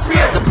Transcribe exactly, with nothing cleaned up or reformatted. Let's be at the